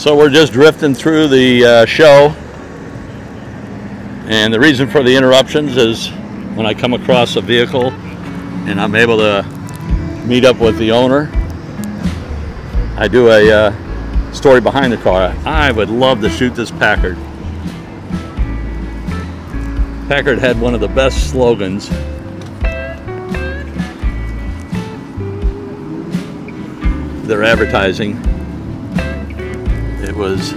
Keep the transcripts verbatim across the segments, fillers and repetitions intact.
So we're just drifting through the uh, show, and the reason for the interruptions is when I come across a vehicle and I'm able to meet up with the owner, I do a uh, story behind the car. I would love to shoot this Packard. Packard had one of the best slogans. Their advertising. It was,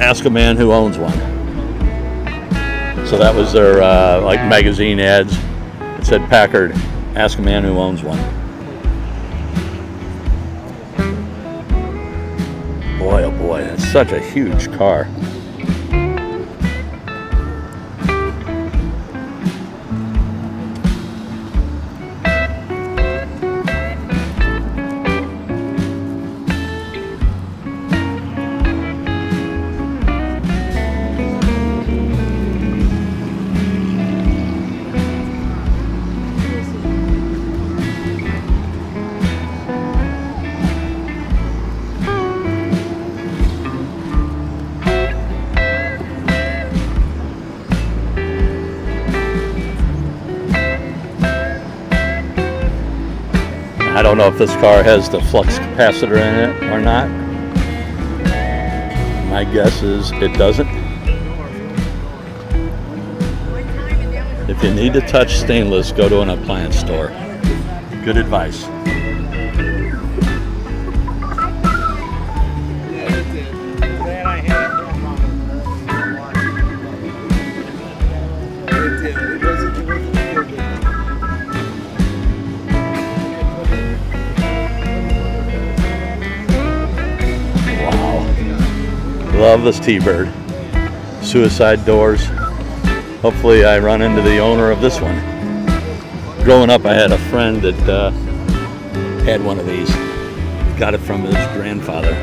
ask a man who owns one. So that was their uh, like magazine ads. It said Packard, ask a man who owns one. Boy, oh boy, that's such a huge car. I don't know if this car has the flux capacitor in it or not. My guess is it doesn't. If you need to touch stainless, go to an appliance store. Good advice. Love this T-bird. Suicide doors. Hopefully I run into the owner of this one. Growing up I had a friend that uh, had one of these. Got it from his grandfather.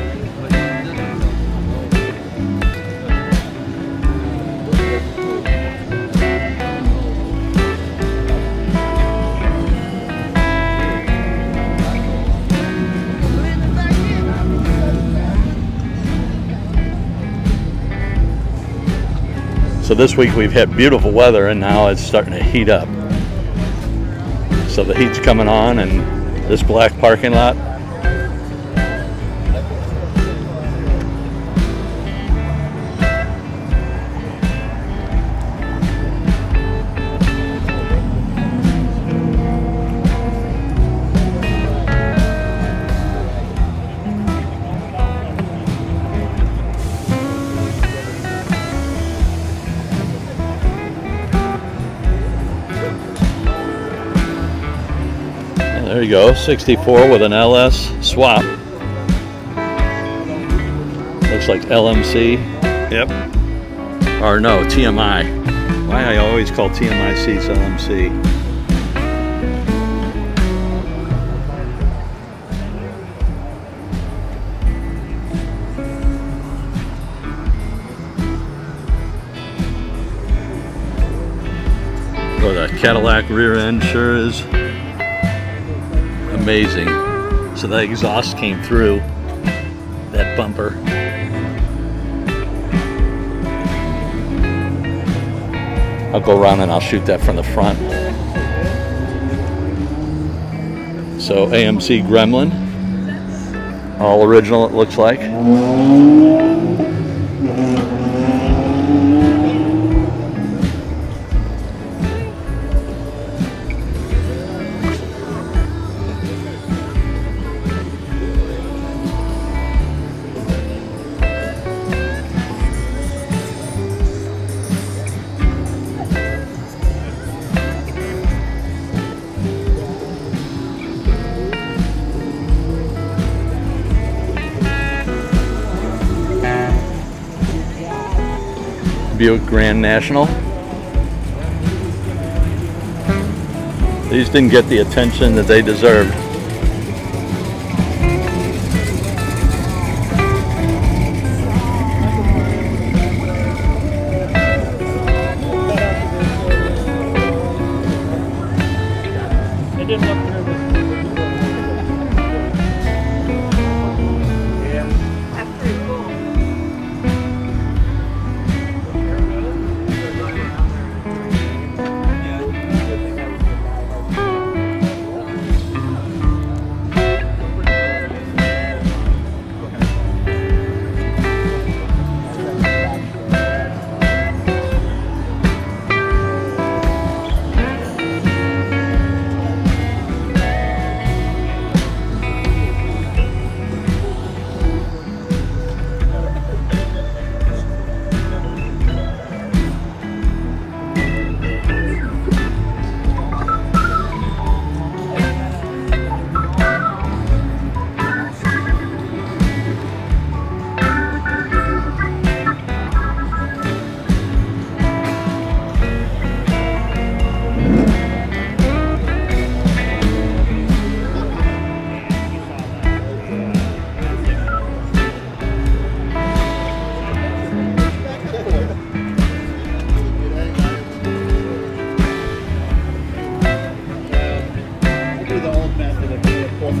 So this week we've had beautiful weather and now it's starting to heat up. So the heat's coming on, and this black parking lot. There you go, sixty-four with an L S swap. Looks like L M C. Yep. Or no, T M I. Why I always call T M I seats L M C. Boy, that Cadillac rear end sure is amazing. So that exhaust came through that bumper. I'll go around and I'll shoot that from the front. So A M C Gremlin, all original it looks like. Grand National. These didn't get the attention that they deserved.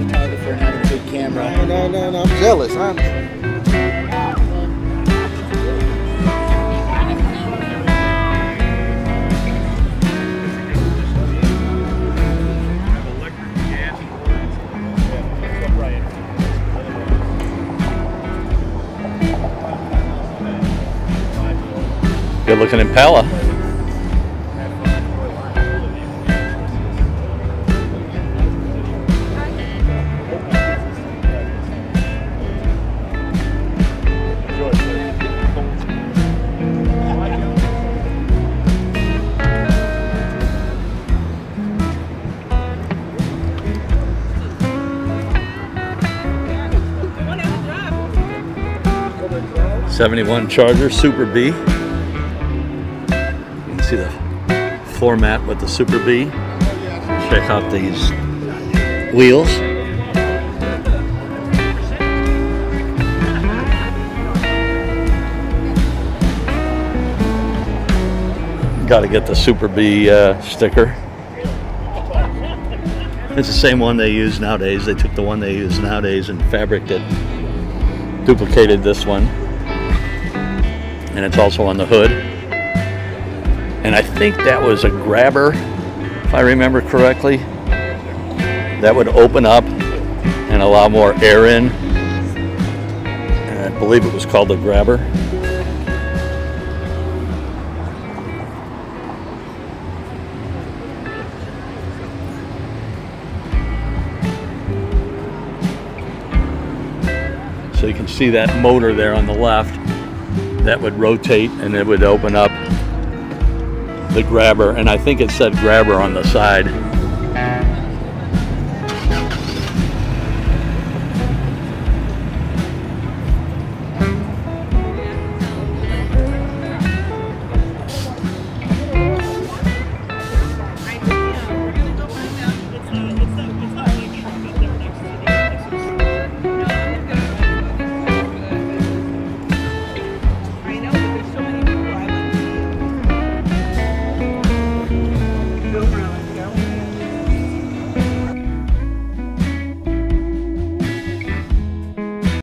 photographer and have a good camera. No, no, no, I'm jealous, honestly. Good looking Impala. seventy-one Charger Super B. See the floor mat with the Super B. Check out these wheels. Got to get the Super B uh, sticker. It's the same one they use nowadays. They took the one they use nowadays and fabricked it, duplicated this one, and it's also on the hood. And I think that was a grabber, if I remember correctly, that would open up and allow more air in. And I believe it was called the grabber. So you can see that motor there on the left that would rotate and it would open up the grabber, and I think it said grabber on the side.